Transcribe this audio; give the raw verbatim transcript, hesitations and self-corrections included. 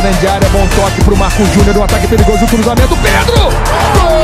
Grande área, bom toque pro Marcos Júnior, um ataque perigoso, cruzamento, Pedro! Gol!